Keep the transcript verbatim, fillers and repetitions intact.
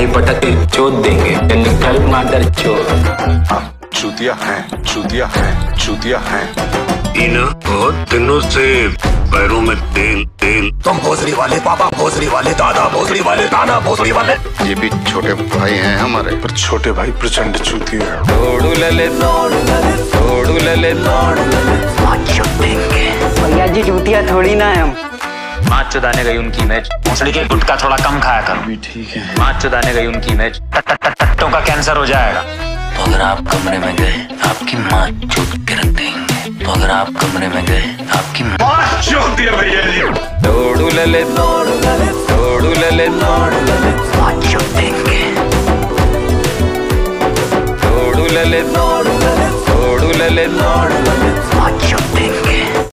दाढ़ी पटकते चोट देंगे निकल मादर चोट। चूतिया है चूतिया है चूतिया है इना बहुत दिनों से पैरों में तेल तेल। तुम भोसड़ी वाले पापा भोसड़ी वाले दादा भोसड़ी वाले दादा भोसड़ी वाले। ये भी छोटे भाई हैं हमारे पर छोटे भाई प्रचंड चूती है। लोडू ललित लोडू ललित भैया जी चूतिया थोड़ी ना है। हम माच चुदाने गई उनकी मैच भोसड़ी के गुटका थोड़ा कम खाया करो ठीक है। माच चुदाने गई उनकी मैच टट्टों का कैंसर हो जाएगा। अगर आप कमरे में गए आपकी माँ चूक के रख देंगे। अगर आप कमरे में गए आपकी माँ चूक दिया भैया जी। लोडू ललित।